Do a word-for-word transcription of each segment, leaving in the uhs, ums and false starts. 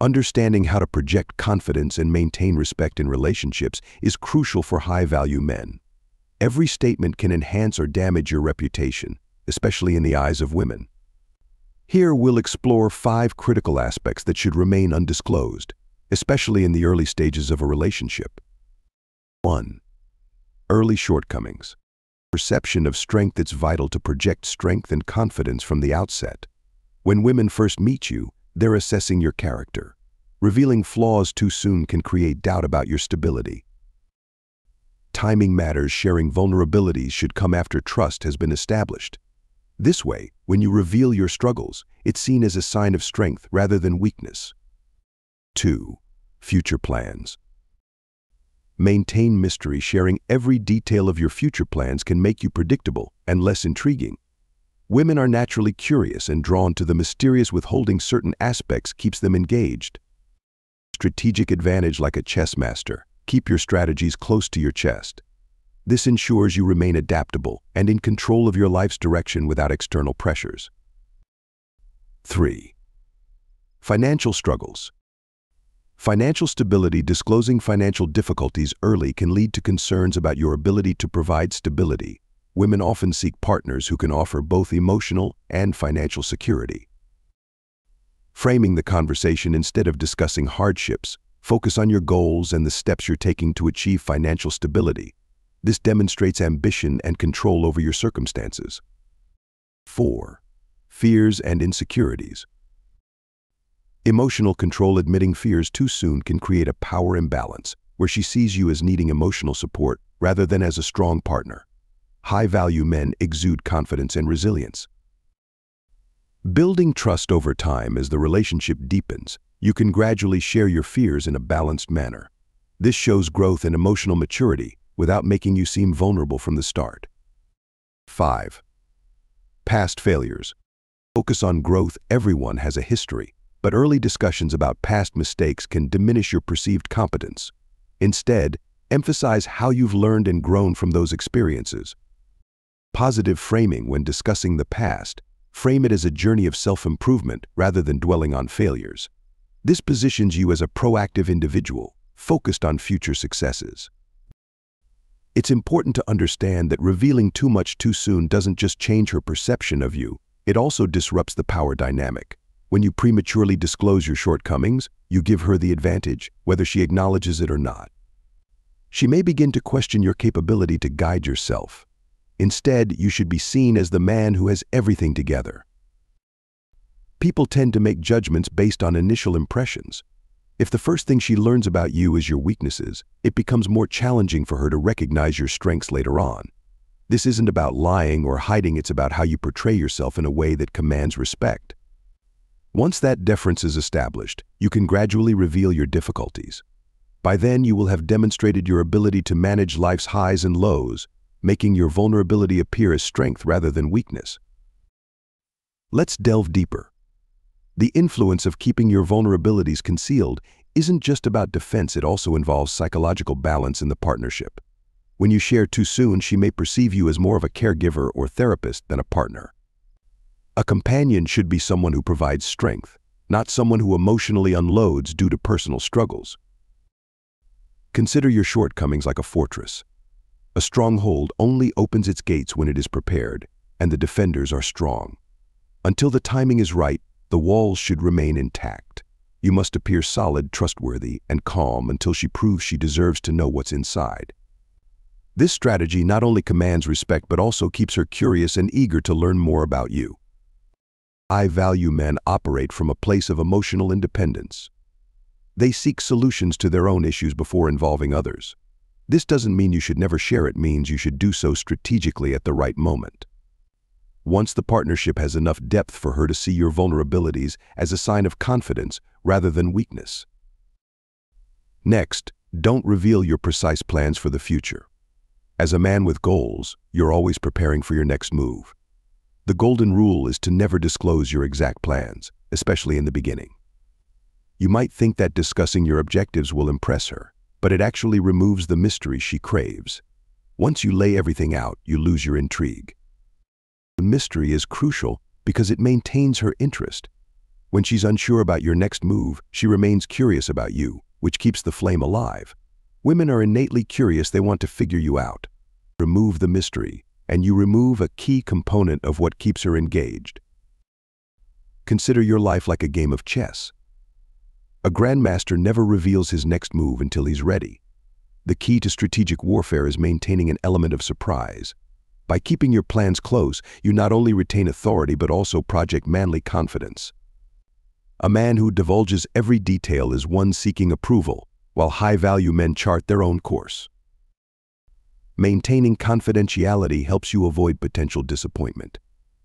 Understanding how to project confidence and maintain respect in relationships is crucial for high-value men. Every statement can enhance or damage your reputation, especially in the eyes of women. Here we'll explore five critical aspects that should remain undisclosed, especially in the early stages of a relationship. one. Early shortcomings. Perception of strength. It's vital to project strength and confidence from the outset. When women first meet you, they're assessing your character. Revealing flaws too soon can create doubt about your stability. Timing matters. Sharing vulnerabilities should come after trust has been established. This way, when you reveal your struggles, it's seen as a sign of strength rather than weakness. two. Future plans. Maintain mystery. Sharing every detail of your future plans can make you predictable and less intriguing. Women are naturally curious and drawn to the mysterious. Withholding certain aspects keeps them engaged. Strategic advantage. Like a chess master, keep your strategies close to your chest. This ensures you remain adaptable and in control of your life's direction without external pressures. three. Financial struggles. Financial stability. Disclosing financial difficulties early can lead to concerns about your ability to provide stability. Women often seek partners who can offer both emotional and financial security. Framing the conversation. Instead of discussing hardships, focus on your goals and the steps you're taking to achieve financial stability. This demonstrates ambition and control over your circumstances. four. Fears and insecurities. Emotional control. Admitting fears too soon can create a power imbalance, where she sees you as needing emotional support rather than as a strong partner. High-value men exude confidence and resilience. Building trust over time. As the relationship deepens, you can gradually share your fears in a balanced manner. This shows growth and emotional maturity without making you seem vulnerable from the start. five. Past failures. Focus on growth. Everyone has a history, but early discussions about past mistakes can diminish your perceived competence. Instead, emphasize how you've learned and grown from those experiences. Positive framing. When discussing the past, frame it as a journey of self-improvement rather than dwelling on failures. This positions you as a proactive individual, focused on future successes. It's important to understand that revealing too much too soon doesn't just change her perception of you, it also disrupts the power dynamic. When you prematurely disclose your shortcomings, you give her the advantage, whether she acknowledges it or not. She may begin to question your capability to guide yourself. Instead, you should be seen as the man who has everything together. People tend to make judgments based on initial impressions. If the first thing she learns about you is your weaknesses, it becomes more challenging for her to recognize your strengths later on. This isn't about lying or hiding, it's about how you portray yourself in a way that commands respect. Once that deference is established, you can gradually reveal your difficulties. By then, you will have demonstrated your ability to manage life's highs and lows, making your vulnerability appear as strength rather than weakness. Let's delve deeper. The influence of keeping your vulnerabilities concealed isn't just about defense, it also involves psychological balance in the partnership. When you share too soon, she may perceive you as more of a caregiver or therapist than a partner. A companion should be someone who provides strength, not someone who emotionally unloads due to personal struggles. Consider your shortcomings like a fortress. A stronghold only opens its gates when it is prepared, and the defenders are strong. Until the timing is right, the walls should remain intact. You must appear solid, trustworthy, and calm until she proves she deserves to know what's inside. This strategy not only commands respect but also keeps her curious and eager to learn more about you. High-value men operate from a place of emotional independence. They seek solutions to their own issues before involving others. This doesn't mean you should never share, it means you should do so strategically at the right moment. Once the partnership has enough depth for her to see your vulnerabilities as a sign of confidence rather than weakness. Next, don't reveal your precise plans for the future. As a man with goals, you're always preparing for your next move. The golden rule is to never disclose your exact plans, especially in the beginning. You might think that discussing your objectives will impress her, but it actually removes the mystery she craves. Once you lay everything out, you lose your intrigue. The mystery is crucial because it maintains her interest. When she's unsure about your next move, she remains curious about you, which keeps the flame alive. Women are innately curious, they want to figure you out. Remove the mystery, and you remove a key component of what keeps her engaged. Consider your life like a game of chess. A grandmaster never reveals his next move until he's ready. The key to strategic warfare is maintaining an element of surprise. By keeping your plans close, you not only retain authority but also project manly confidence. A man who divulges every detail is one seeking approval, while high-value men chart their own course. Maintaining confidentiality helps you avoid potential disappointment.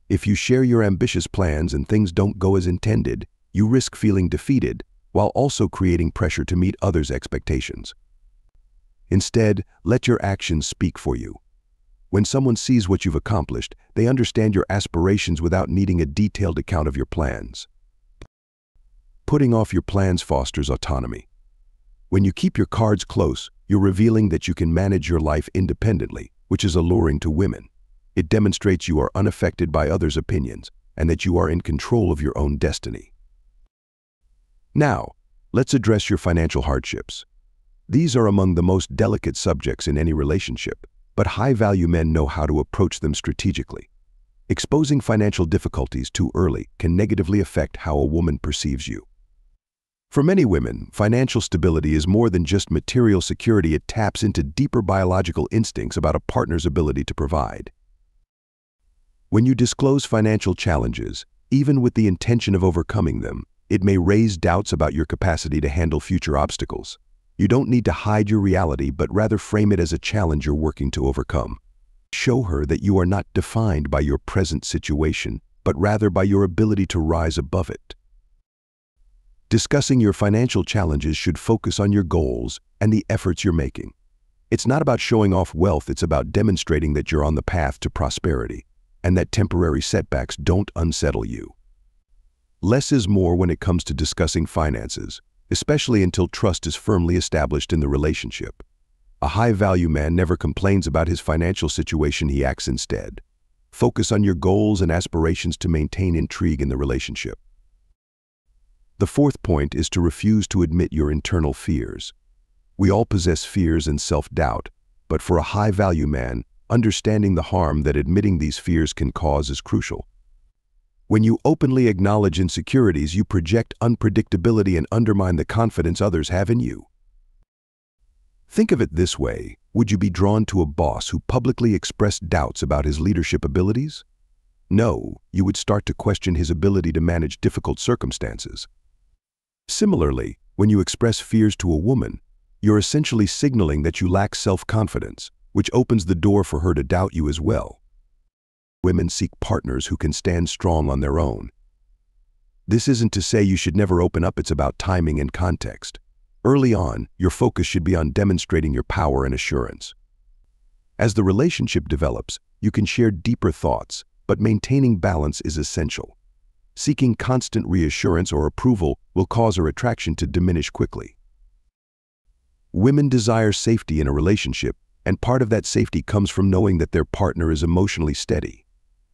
If you share your ambitious plans and things don't go as intended, you risk feeling defeated, while also creating pressure to meet others' expectations. Instead, let your actions speak for you. When someone sees what you've accomplished, they understand your aspirations without needing a detailed account of your plans. Putting off your plans fosters autonomy. When you keep your cards close, you're revealing that you can manage your life independently, which is alluring to women. It demonstrates you are unaffected by others' opinions and that you are in control of your own destiny. Now, let's address your financial hardships. These are among the most delicate subjects in any relationship, but high-value men know how to approach them strategically. Exposing financial difficulties too early can negatively affect how a woman perceives you. For many women, financial stability is more than just material security. It taps into deeper biological instincts about a partner's ability to provide. When you disclose financial challenges, even with the intention of overcoming them, it may raise doubts about your capacity to handle future obstacles. You don't need to hide your reality, but rather frame it as a challenge you're working to overcome. Show her that you are not defined by your present situation, but rather by your ability to rise above it. Discussing your financial challenges should focus on your goals and the efforts you're making. It's not about showing off wealth, it's about demonstrating that you're on the path to prosperity and that temporary setbacks don't unsettle you. Less is more when it comes to discussing finances, especially until trust is firmly established in the relationship. A high-value man never complains about his financial situation, he acts instead. Focus on your goals and aspirations to maintain intrigue in the relationship. The fourth point is to refuse to admit your internal fears. We all possess fears and self-doubt, but for a high-value man, understanding the harm that admitting these fears can cause is crucial. When you openly acknowledge insecurities, you project unpredictability and undermine the confidence others have in you. Think of it this way: would you be drawn to a boss who publicly expressed doubts about his leadership abilities? No, you would start to question his ability to manage difficult circumstances. Similarly, when you express fears to a woman, you're essentially signaling that you lack self-confidence, which opens the door for her to doubt you as well. Women seek partners who can stand strong on their own. This isn't to say you should never open up, it's about timing and context. Early on, your focus should be on demonstrating your power and assurance. As the relationship develops, you can share deeper thoughts, but maintaining balance is essential. Seeking constant reassurance or approval will cause her attraction to diminish quickly. Women desire safety in a relationship, and part of that safety comes from knowing that their partner is emotionally steady.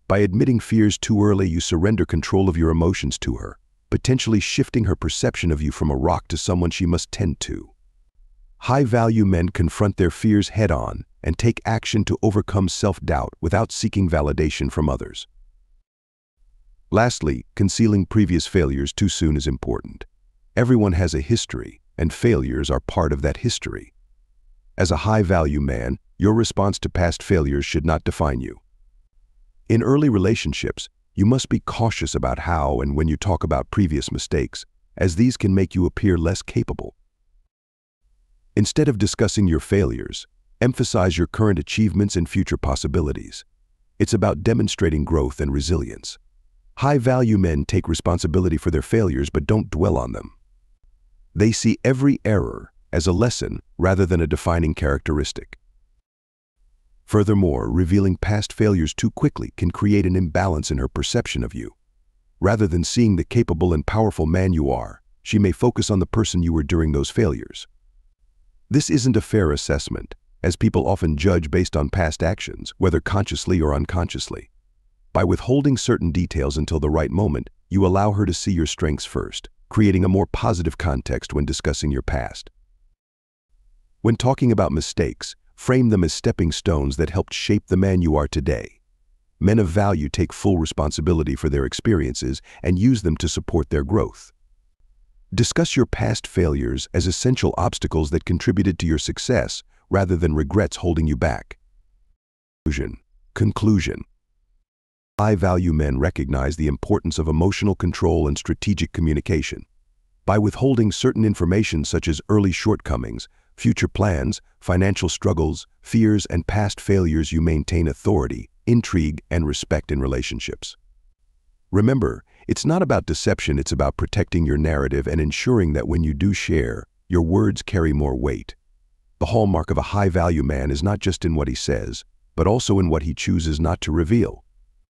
By admitting fears too early, you surrender control of your emotions to her, potentially shifting her perception of you from a rock to someone she must tend to. High-value men confront their fears head-on and take action to overcome self-doubt without seeking validation from others. Lastly, concealing previous failures too soon is important. Everyone has a history, and failures are part of that history. As a high-value man, your response to past failures should not define you. In early relationships, you must be cautious about how and when you talk about previous mistakes, as these can make you appear less capable. Instead of discussing your failures, emphasize your current achievements and future possibilities. It's about demonstrating growth and resilience. High-value men take responsibility for their failures but don't dwell on them. They see every error as a lesson rather than a defining characteristic. Furthermore, revealing past failures too quickly can create an imbalance in her perception of you. Rather than seeing the capable and powerful man you are, she may focus on the person you were during those failures. This isn't a fair assessment, as people often judge based on past actions, whether consciously or unconsciously. By withholding certain details until the right moment, you allow her to see your strengths first, creating a more positive context when discussing your past. When talking about mistakes, frame them as stepping stones that helped shape the man you are today. Men of value take full responsibility for their experiences and use them to support their growth. Discuss your past failures as essential obstacles that contributed to your success rather than regrets holding you back. Conclusion. Conclusion. High-value men recognize the importance of emotional control and strategic communication. By withholding certain information such as early shortcomings, future plans, financial struggles, fears, and past failures, you maintain authority, intrigue, and respect in relationships. Remember, it's not about deception, it's about protecting your narrative and ensuring that when you do share, your words carry more weight. The hallmark of a high-value man is not just in what he says, but also in what he chooses not to reveal.